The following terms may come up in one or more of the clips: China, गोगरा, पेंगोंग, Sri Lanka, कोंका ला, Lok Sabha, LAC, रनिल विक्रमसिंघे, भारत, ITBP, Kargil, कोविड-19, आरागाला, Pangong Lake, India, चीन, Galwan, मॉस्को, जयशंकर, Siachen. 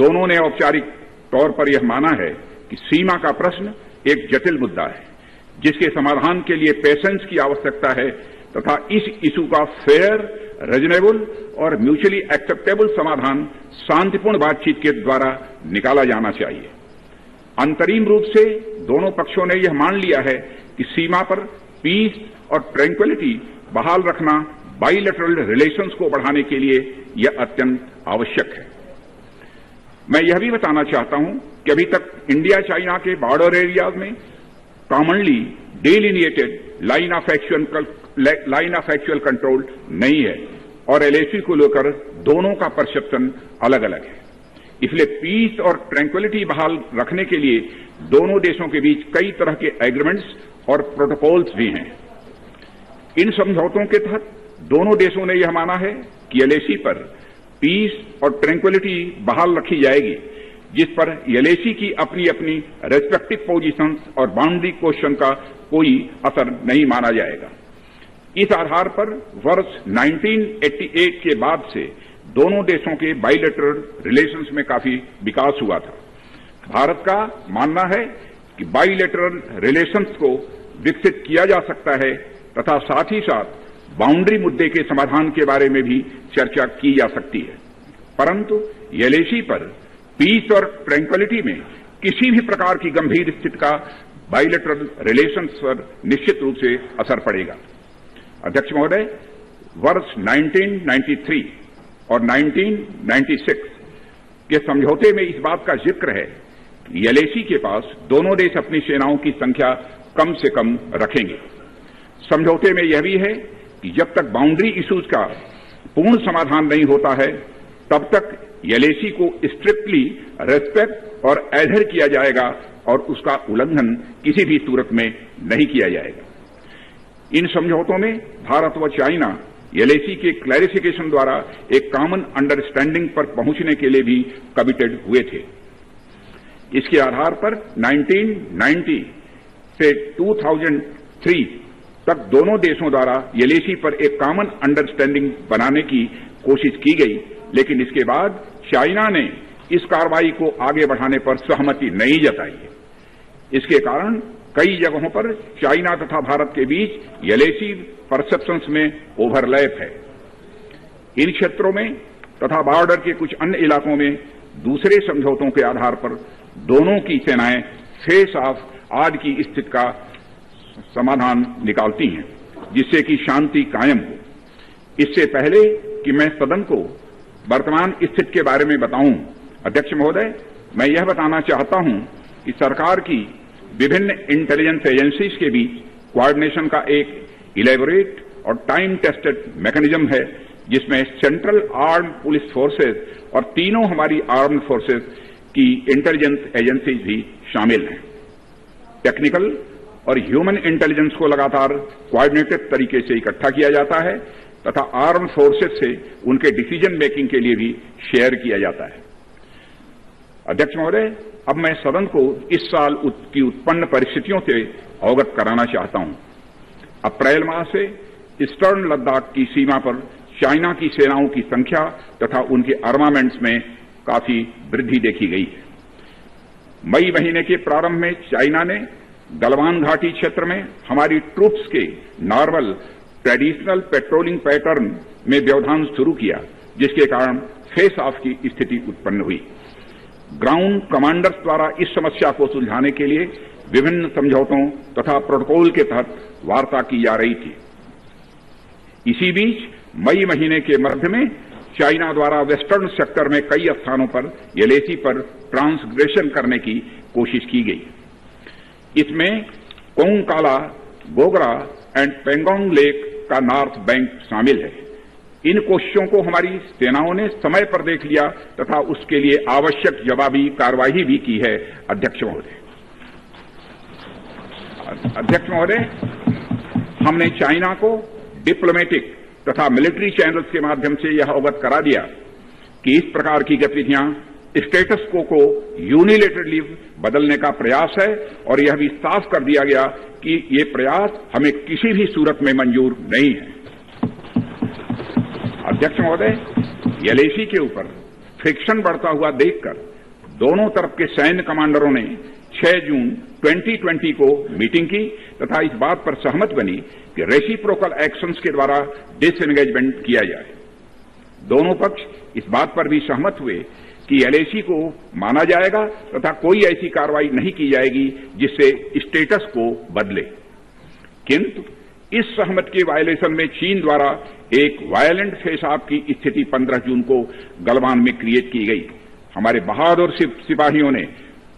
दोनों ने औपचारिक तौर पर यह माना है कि सीमा का प्रश्न एक जटिल मुद्दा है जिसके समाधान के लिए पेशेंस की आवश्यकता है तथा इस इशू का फेयर, रीजनेबल और म्यूचुअली एक्सेप्टेबल समाधान शांतिपूर्ण बातचीत के द्वारा निकाला जाना चाहिए। अंतरिम रूप से दोनों पक्षों ने यह मान लिया है कि सीमा पर पीस और ट्रैंक्विलिटी बहाल रखना बाइलेटरल रिलेशंस को बढ़ाने के लिए यह अत्यंत आवश्यक है। मैं यह भी बताना चाहता हूं कि अभी तक इंडिया चाइना के बॉर्डर एरियाज में commonly delineated line of actual control नहीं है और LAC को लेकर दोनों का परसेप्शन अलग अलग है। इसलिए पीस और ट्रैंक्विलिटी बहाल रखने के लिए दोनों देशों के बीच कई तरह के एग्रीमेंट्स और प्रोटोकॉल्स भी हैं। इन समझौतों के तहत दोनों देशों ने यह माना है कि LAC पर पीस और ट्रैंक्विलिटी बहाल रखी जाएगी, जिस पर LAC की अपनी अपनी रेस्पेक्टिव पोजीशंस और बाउंड्री क्वेश्चन का कोई असर नहीं माना जाएगा। इस आधार पर वर्ष 1988 के बाद से दोनों देशों के बाइलेटरल रिलेशंस में काफी विकास हुआ था। भारत का मानना है कि बाइलेटरल रिलेशंस को विकसित किया जा सकता है तथा साथ ही साथ बाउंड्री मुद्दे के समाधान के बारे में भी चर्चा की जा सकती है, परंतु LAC पर पीस और ट्रैंक्विलिटी में किसी भी प्रकार की गंभीर स्थिति का बाइलेटरल रिलेशंस पर निश्चित रूप से असर पड़ेगा। अध्यक्ष महोदय, वर्ष 1993 और 1996 के समझौते में इस बात का जिक्र है कि LAC के पास दोनों देश अपनी सेनाओं की संख्या कम से कम रखेंगे। समझौते में यह भी है कि जब तक बाउंड्री इश्यूज का पूर्ण समाधान नहीं होता है तब तक LAC को स्ट्रिक्टली रेस्पेक्ट और एडहर किया जाएगा और उसका उल्लंघन किसी भी सूरत में नहीं किया जाएगा। इन समझौतों में भारत व चाइना LAC के क्लैरिफिकेशन द्वारा एक कॉमन अंडरस्टैंडिंग पर पहुंचने के लिए भी कमिटेड हुए थे। इसके आधार पर 1990 से 2003 तक दोनों देशों द्वारा LAC पर एक कॉमन अंडरस्टैंडिंग बनाने की कोशिश की गई, लेकिन इसके बाद चाइना ने इस कार्रवाई को आगे बढ़ाने पर सहमति नहीं जताई। इसके कारण कई जगहों पर चाइना तथा भारत के बीच LAC परसेप्शंस में ओवरलैप है। इन क्षेत्रों में तथा बॉर्डर के कुछ अन्य इलाकों में दूसरे समझौतों के आधार पर दोनों की सेनाएं फेस ऑफ आज की स्थिति का समाधान निकालती हैं, जिससे कि शांति कायम हो। इससे पहले कि मैं सदन को वर्तमान स्थिति के बारे में बताऊं, अध्यक्ष महोदय, मैं यह बताना चाहता हूं कि सरकार की विभिन्न इंटेलिजेंस एजेंसीज के बीच कोऑर्डिनेशन का एक इलेबोरेट और टाइम टेस्टेड मैकेनिज्म है, जिसमें सेंट्रल आर्म्ड पुलिस फोर्सेज और तीनों हमारी आर्म्ड फोर्सेज की इंटेलिजेंस एजेंसीज भी शामिल हैं। टेक्निकल और ह्यूमन इंटेलिजेंस को लगातार कोऑर्डिनेटेड तरीके से इकट्ठा किया जाता है तथा आर्म्ड फोर्सेज से उनके डिसीजन मेकिंग के लिए भी शेयर किया जाता है। अध्यक्ष महोदय, अब मैं सदन को इस साल की उत्पन्न परिस्थितियों से अवगत कराना चाहता हूं। अप्रैल माह से ईस्टर्न लद्दाख की सीमा पर चाइना की सेनाओं की संख्या तथा उनके आर्मामेंट्स में काफी वृद्धि देखी गई है। मई महीने के प्रारंभ में चाइना ने गलवान घाटी क्षेत्र में हमारी ट्रूप्स के नॉर्मल ट्रेडिशनल पेट्रोलिंग पैटर्न में व्यवधान शुरू किया, जिसके कारण फेस ऑफ की स्थिति उत्पन्न हुई। ग्राउंड कमांडर्स द्वारा इस समस्या को सुलझाने के लिए विभिन्न समझौतों तथा प्रोटोकॉल के तहत वार्ता की जा रही थी। इसी बीच मई महीने के मध्य में चाइना द्वारा वेस्टर्न सेक्टर में कई स्थानों पर LAC पर ट्रांसग्रेशन करने की कोशिश की गई। इसमें कोंका ला, गोगरा एंड पेंगोंग लेक का नॉर्थ बैंक शामिल है। इन कोशिशों को हमारी सेनाओं ने समय पर देख लिया तथा उसके लिए आवश्यक जवाबी कार्रवाई भी की है। अध्यक्ष महोदय, हमने चाइना को डिप्लोमेटिक तथा मिलिट्री चैनल्स के माध्यम से यह अवगत करा दिया कि इस प्रकार की गतिविधियां स्टेटस को यूनिलेटरली बदलने का प्रयास है और यह भी साफ कर दिया गया कि ये प्रयास हमें किसी भी सूरत में मंजूर नहीं है। अध्यक्ष महोदय, LAC के ऊपर फ्रिक्शन बढ़ता हुआ देखकर दोनों तरफ के सैन्य कमांडरों ने 6 जून 2020 को मीटिंग की तथा इस बात पर सहमत बनी कि रेसिप्रोकल एक्शंस के द्वारा डिसएंगेजमेंट किया जाए। दोनों पक्ष इस बात पर भी सहमत हुए कि LAC को माना जाएगा तथा कोई ऐसी कार्रवाई नहीं की जाएगी जिससे स्टेटस को बदले, किंतु इस सहमति के वायलेशन में चीन द्वारा एक वायलेंट फेसाब की स्थिति 15 जून को गलवान में क्रिएट की गई। हमारे बहादुर सिपाहियों ने,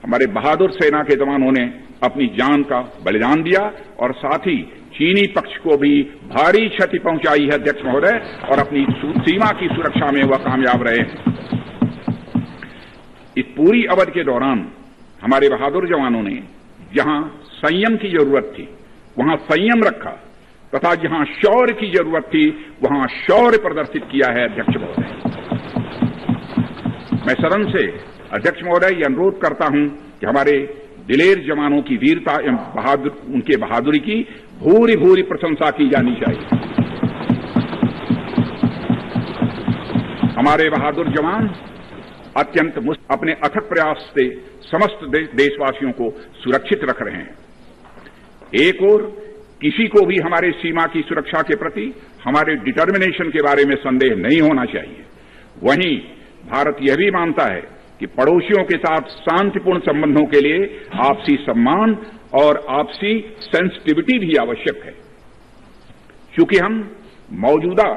हमारे बहादुर सेना के जवानों ने अपनी जान का बलिदान दिया और साथ ही चीनी पक्ष को भी भारी क्षति पहुंचाई है अध्यक्ष महोदय, और अपनी सीमा की सुरक्षा में वह कामयाब रहे। इस पूरी अवधि के दौरान हमारे बहादुर जवानों ने जहां संयम की जरूरत थी वहां संयम रखा तथा जहां शौर्य की जरूरत थी वहां शौर्य प्रदर्शित किया है अध्यक्ष महोदय। मैं सदन से अध्यक्ष महोदय अनुरोध करता हूं कि हमारे दिलेर जवानों की वीरता एवं उनके बहादुरी की भूरी भूरी प्रशंसा की जानी चाहिए। हमारे बहादुर जवान अत्यंत अपने अथक प्रयास से समस्त देशवासियों को सुरक्षित रख रहे हैं। एक ओर किसी को भी हमारे सीमा की सुरक्षा के प्रति हमारे डिटर्मिनेशन के बारे में संदेह नहीं होना चाहिए, वहीं भारत यह भी मानता है कि पड़ोसियों के साथ शांतिपूर्ण संबंधों के लिए आपसी सम्मान और आपसी सेंसिटिविटी भी आवश्यक है। चूंकि हम मौजूदा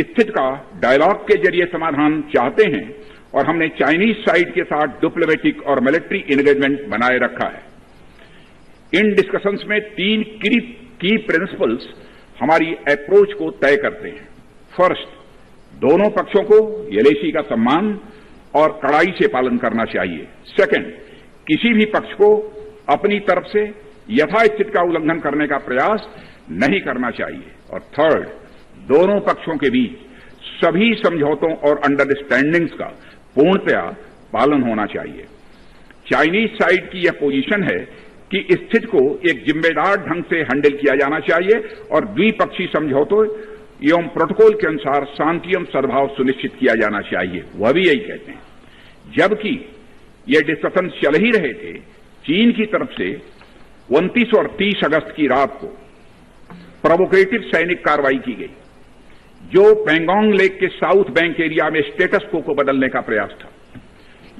स्थिति का डायलॉग के जरिए समाधान चाहते हैं और हमने चाइनीज साइड के साथ डिप्लोमेटिक और मिलिट्री एंगेजमेंट बनाए रखा है। इन डिस्कशंस में 3 की प्रिंसिपल्स हमारी अप्रोच को तय करते हैं। फर्स्ट, दोनों पक्षों को LAC का सम्मान और कड़ाई से पालन करना चाहिए। सेकंड, किसी भी पक्ष को अपनी तरफ से यथास्थिति का उल्लंघन करने का प्रयास नहीं करना चाहिए। और थर्ड, दोनों पक्षों के बीच सभी समझौतों और अंडरस्टैंडिंग्स का पूर्णतया पालन होना चाहिए। चाइनीज साइड की यह पोजीशन है कि स्थिति को एक जिम्मेदार ढंग से हैंडल किया जाना चाहिए और द्विपक्षीय समझौतों एवं प्रोटोकॉल के अनुसार शांति एवं सद्भाव सुनिश्चित किया जाना चाहिए, वह भी यही कहते हैं। जबकि ये डिस्कशन चल ही रहे थे, चीन की तरफ से 29 और 30 अगस्त की रात को प्रोवोकेटिव सैनिक कार्रवाई की गई जो पैंगोंग लेक के साउथ बैंक एरिया में स्टेटस को बदलने का प्रयास था।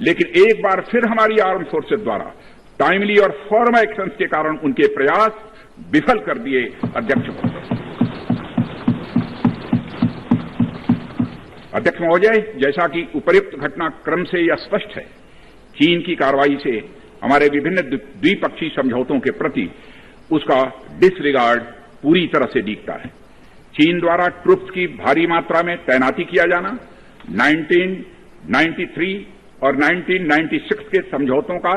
लेकिन एक बार फिर हमारी आर्म फोर्सेज द्वारा टाइमली और फॉर्म एक्शंस के कारण उनके प्रयास विफल कर दिए अध्यक्ष महोदय। जैसा कि उपर्युक्त घटनाक्रम से यह स्पष्ट है, चीन की कार्रवाई से हमारे विभिन्न द्विपक्षीय समझौतों के प्रति उसका डिसरिगार्ड पूरी तरह से दिखता है। चीन द्वारा ट्रुप्स की भारी मात्रा में तैनाती किया जाना 1993 और 1996 के समझौतों का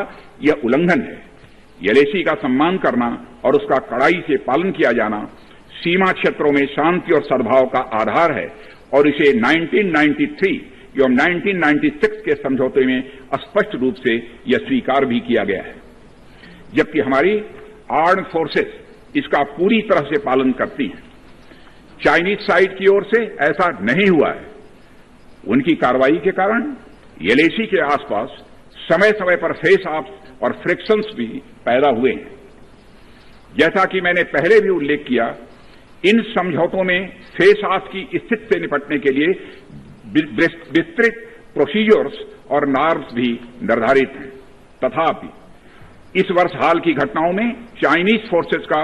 यह उल्लंघन है। LAC का सम्मान करना और उसका कड़ाई से पालन किया जाना सीमा क्षेत्रों में शांति और सद्भाव का आधार है और इसे 1993 एवं 1996 के समझौते में स्पष्ट रूप से यह स्वीकार भी किया गया है, जबकि हमारी आर्म्ड फोर्सेस इसका पूरी तरह से पालन करती हैं। चाइनीज साइड की ओर से ऐसा नहीं हुआ है। उनकी कार्रवाई के कारण LAC के आसपास समय समय पर फेस ऑफ्स और फ्रिक्शंस भी पैदा हुए हैं। जैसा कि मैंने पहले भी उल्लेख किया, इन समझौतों में फेस ऑफ की स्थिति से निपटने के लिए विस्तृत प्रोसीजर्स और नॉर्म्स भी निर्धारित हैं। तथापि इस वर्ष हाल की घटनाओं में चाइनीज फोर्सेस का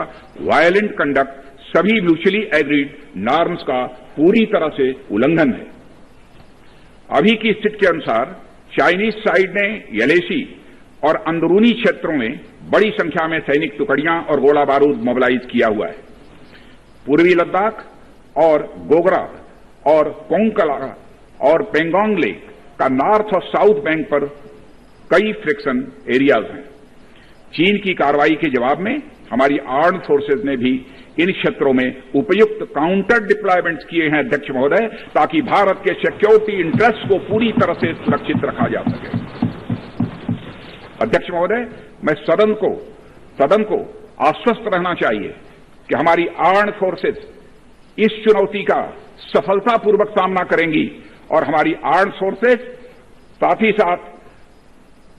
वायलेंट कंडक्ट सभी म्यूचुअली एग्रीड नॉर्म्स का पूरी तरह से उल्लंघन है। अभी की स्थिति के अनुसार चाइनीज साइड ने LAC और अंदरूनी क्षेत्रों में बड़ी संख्या में सैनिक टुकड़ियां और गोला बारूद मोबिलाइज किया हुआ है। पूर्वी लद्दाख और गोगरा और कोंका ला और पेंगोंग लेक का नॉर्थ और साउथ बैंक पर कई फ्रिक्शन एरियाज हैं। चीन की कार्रवाई के जवाब में हमारी आर्म्ड फोर्सेज ने भी इन क्षेत्रों में उपयुक्त काउंटर डिप्लॉयमेंट्स किए हैं अध्यक्ष महोदय, ताकि भारत के सिक्योरिटी इंटरेस्ट को पूरी तरह से सुरक्षित रखा जा सके। अध्यक्ष महोदय, मैं सदन को आश्वस्त रहना चाहिए कि हमारी आर्म्ड फोर्सेज इस चुनौती का सफलतापूर्वक सामना करेंगी और हमारी आर्म्ड फोर्सेज साथ ही साथ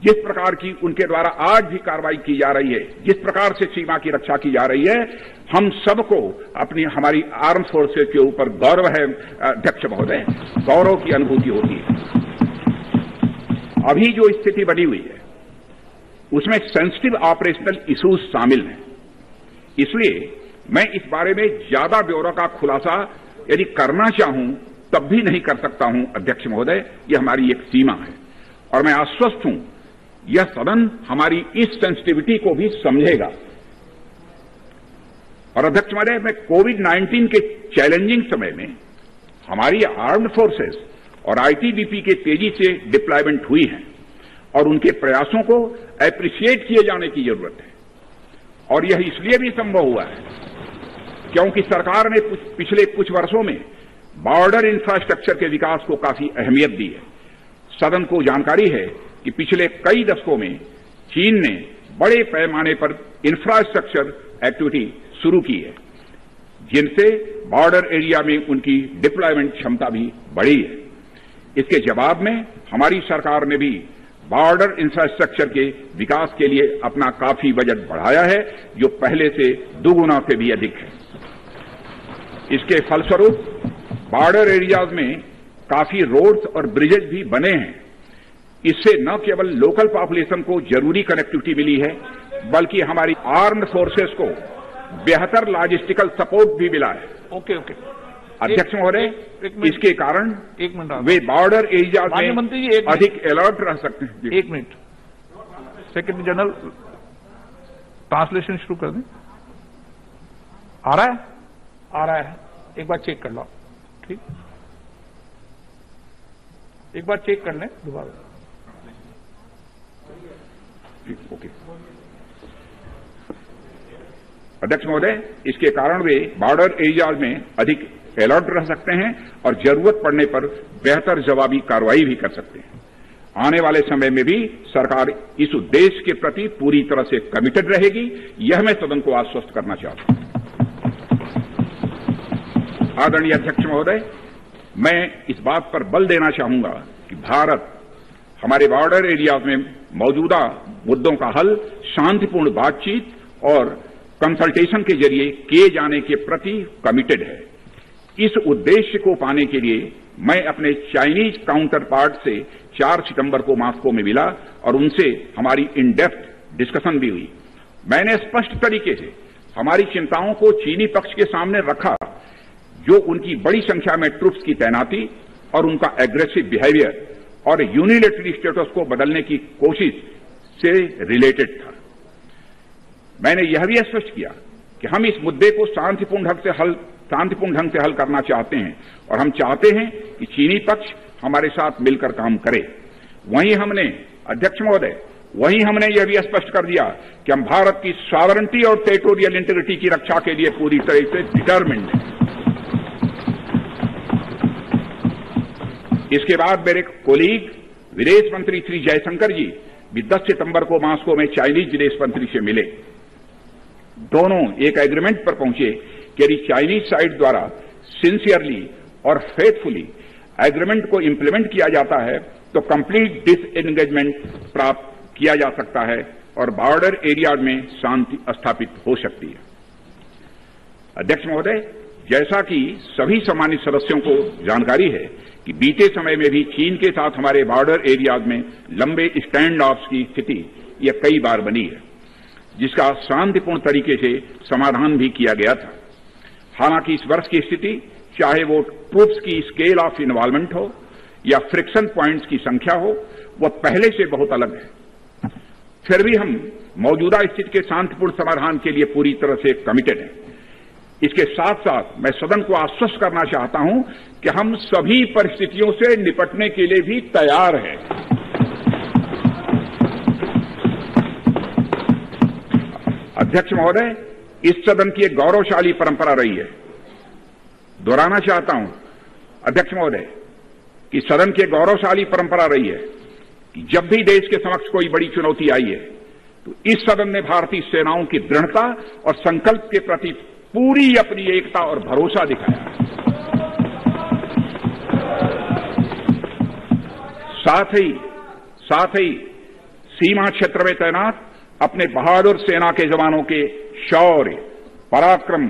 जिस प्रकार की उनके द्वारा आज भी कार्रवाई की जा रही है, जिस प्रकार से सीमा की रक्षा की जा रही है, हम सबको अपनी हमारी आर्म फोर्सेज के ऊपर गौरव है अध्यक्ष महोदय, गौरव की अनुभूति होती है। अभी जो स्थिति बनी हुई है उसमें सेंसिटिव ऑपरेशनल इश्यूज शामिल हैं, इसलिए मैं इस बारे में ज्यादा ब्यौरा का खुलासा यदि करना चाहूं तब भी नहीं कर सकता हूं अध्यक्ष महोदय। ये हमारी एक सीमा है और मैं आश्वस्त हूं यह सदन हमारी इस सेंसिटिविटी को भी समझेगा। और अध्यक्ष महोदय, मैं कोविड-19 के चैलेंजिंग समय में हमारी आर्म्ड फोर्सेस और आईटीबीपी के तेजी से डिप्लॉयमेंट हुई हैं और उनके प्रयासों को एप्रिशिएट किए जाने की जरूरत है। और यह इसलिए भी संभव हुआ है क्योंकि सरकार ने पिछले कुछ वर्षों में बॉर्डर इंफ्रास्ट्रक्चर के विकास को काफी अहमियत दी है। सदन को जानकारी है कि पिछले कई दशकों में चीन ने बड़े पैमाने पर इंफ्रास्ट्रक्चर एक्टिविटी शुरू की है, जिनसे बॉर्डर एरिया में उनकी डिप्लॉयमेंट क्षमता भी बढ़ी है। इसके जवाब में हमारी सरकार ने भी बॉर्डर इंफ्रास्ट्रक्चर के विकास के लिए अपना काफी बजट बढ़ाया है, जो पहले से दोगुना से भी अधिक है। इसके फलस्वरूप बॉर्डर एरियाज में काफी रोड्स और ब्रिजेज भी बने हैं। इससे न केवल लोकल पॉपुलेशन को जरूरी कनेक्टिविटी मिली है, बल्कि हमारी आर्म्ड फोर्सेस को बेहतर लॉजिस्टिकल सपोर्ट भी मिला है। ओके अध्यक्ष महोदय, इसके कारण एक मिनट वे बॉर्डर एरियाज में अधिक अलर्ट रह सकते हैं। एक मिनट, सेक्रेटरी जनरल ट्रांसलेशन शुरू कर दें। आ रहा है एक बार चेक कर लो, ठीक, एक बार चेक कर लें दोबारा। ओके अध्यक्ष महोदय, इसके कारण वे बॉर्डर एरियाज में अधिक अलर्ट रह सकते हैं और जरूरत पड़ने पर बेहतर जवाबी कार्रवाई भी कर सकते हैं। आने वाले समय में भी सरकार इस उद्देश्य के प्रति पूरी तरह से कमिटेड रहेगी, यह मैं सदन को आश्वस्त करना चाहता हूं। आदरणीय अध्यक्ष महोदय, मैं इस बात पर बल देना चाहूंगा कि भारत हमारे बॉर्डर एरियाज में मौजूदा मुद्दों का हल शांतिपूर्ण बातचीत और कंसल्टेशन के जरिए किए जाने के प्रति कमिटेड है। इस उद्देश्य को पाने के लिए मैं अपने चाइनीज काउंटर पार्ट से 4 सितंबर को मॉस्को में मिला और उनसे हमारी इन डेप्थ डिस्कशन भी हुई। मैंने स्पष्ट तरीके से हमारी चिंताओं को चीनी पक्ष के सामने रखा, जो उनकी बड़ी संख्या में ट्रुप्स की तैनाती और उनका एग्रेसिव बिहेवियर और यूनिलेटरल स्टेटस को बदलने की कोशिश से रिलेटेड था। मैंने यह भी स्पष्ट किया कि हम इस मुद्दे को शांतिपूर्ण ढंग से हल करना चाहते हैं और हम चाहते हैं कि चीनी पक्ष हमारे साथ मिलकर काम करे। वहीं हमने यह भी स्पष्ट कर दिया कि हम भारत की सॉवरेनिटी और टेरिटोरियल इंटीग्रिटी की रक्षा के लिए पूरी तरह से डिटरमिन्ड हैं। इसके बाद मेरे कोलीग विदेश मंत्री श्री जयशंकर जी भी 10 सितंबर को मॉस्को में चाइनीज विदेश मंत्री से मिले। दोनों एक एग्रीमेंट पर पहुंचे कि यदि चाइनीज साइड द्वारा सिंसियरली और फेथफुली एग्रीमेंट को इंप्लीमेंट किया जाता है तो कंप्लीट डिसएंगेजमेंट प्राप्त किया जा सकता है और बॉर्डर एरिया में शांति स्थापित हो सकती है। अध्यक्ष महोदय, जैसा कि सभी सम्मानित सदस्यों को जानकारी है कि बीते समय में भी चीन के साथ हमारे बॉर्डर एरियाज में लंबे स्टैंड ऑफ्स की स्थिति यह कई बार बनी है, जिसका शांतिपूर्ण तरीके से समाधान भी किया गया था। हालांकि इस वर्ष की स्थिति, चाहे वो ट्रूप्स की स्केल ऑफ इन्वॉल्वमेंट हो या फ्रिक्शन पॉइंट्स की संख्या हो, वह पहले से बहुत अलग है। फिर भी हम मौजूदा स्थिति के शांतिपूर्ण समाधान के लिए पूरी तरह से कमिटेड हैं। इसके साथ साथ मैं सदन को आश्वस्त करना चाहता हूं कि हम सभी परिस्थितियों से निपटने के लिए भी तैयार हैं। अध्यक्ष महोदय, इस सदन की एक गौरवशाली परंपरा रही है। दोहराना चाहता हूं अध्यक्ष महोदय कि सदन की गौरवशाली परंपरा रही है कि जब भी देश के समक्ष कोई बड़ी चुनौती आई है तो इस सदन ने भारतीय सेनाओं की दृढ़ता और संकल्प के प्रति पूरी अपनी एकता और भरोसा दिखाया। साथ ही साथ ही सीमा क्षेत्र में तैनात अपने बहादुर सेना के जवानों के शौर्य, पराक्रम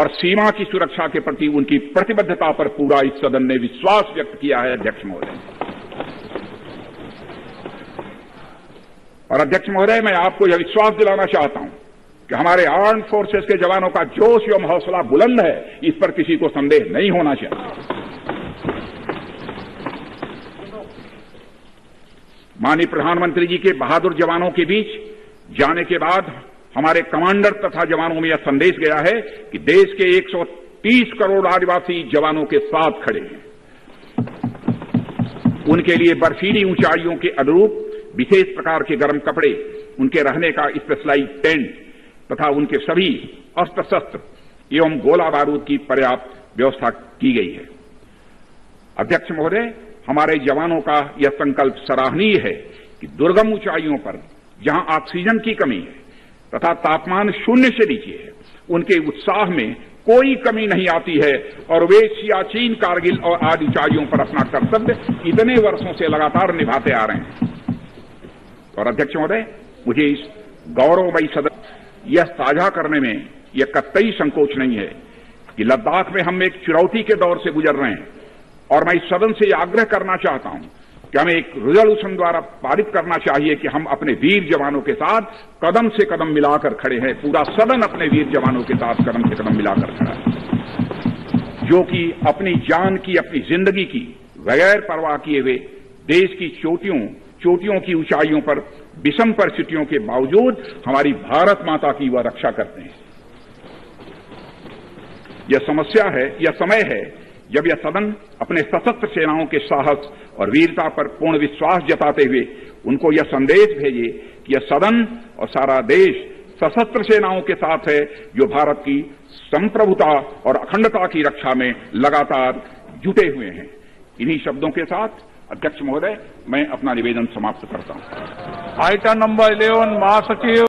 और सीमा की सुरक्षा के प्रति उनकी प्रतिबद्धता पर पूरा इस सदन ने विश्वास व्यक्त किया है। अध्यक्ष महोदय और अध्यक्ष महोदय, मैं आपको यह विश्वास दिलाना चाहता हूं कि हमारे आर्म्ड फोर्सेस के जवानों का जोश एवं हौसला बुलंद है, इस पर किसी को संदेह नहीं होना चाहिए। माननीय प्रधानमंत्री जी के बहादुर जवानों के बीच जाने के बाद हमारे कमांडर तथा जवानों में यह संदेश गया है कि देश के 130 करोड़ आदिवासी जवानों के साथ खड़े हैं। उनके लिए बर्फीली ऊंचाइयों के अनुरूप विशेष प्रकार के गर्म कपड़े, उनके रहने का स्पेशलाइज्ड टेंट तथा उनके सभी अस्त्र शस्त्र एवं गोला बारूद की पर्याप्त व्यवस्था की गई है। अध्यक्ष महोदय, हमारे जवानों का यह संकल्प सराहनीय है कि दुर्गम ऊंचाइयों पर जहां ऑक्सीजन की कमी है तथा तापमान 0 से नीचे है, उनके उत्साह में कोई कमी नहीं आती है और वे सियाचिन, कारगिल और आदि ऊंचाइयों पर अपना कर्तव्य इतने वर्षों से लगातार निभाते आ रहे हैं। और अध्यक्ष महोदय, मुझे इस गौरवमयी सदन यह साझा करने में यह कतई संकोच नहीं है कि लद्दाख में हम एक चुनौती के दौर से गुजर रहे हैं और मैं इस सदन से आग्रह करना चाहता हूं कि हमें एक रिजोल्यूशन द्वारा पारित करना चाहिए कि हम अपने वीर जवानों के साथ कदम से कदम मिलाकर खड़े हैं। पूरा सदन अपने वीर जवानों के साथ कदम से कदम मिलाकर खड़ा है, जो कि अपनी जान की, अपनी जिंदगी की बगैर परवाह किए हुए देश की चोटियों की ऊंचाइयों पर विषम परिस्थितियों के बावजूद हमारी भारत माता की वह रक्षा करते हैं। यह समय है जब यह सदन अपने सशस्त्र सेनाओं के साहस और वीरता पर पूर्ण विश्वास जताते हुए उनको यह संदेश भेजे कि यह सदन और सारा देश सशस्त्र सेनाओं के साथ है, जो भारत की संप्रभुता और अखंडता की रक्षा में लगातार जुटे हुए हैं। इन्हीं शब्दों के साथ अध्यक्ष महोदय, मैं अपना निवेदन समाप्त करता हूं। आइटम नंबर 11, महासचिव।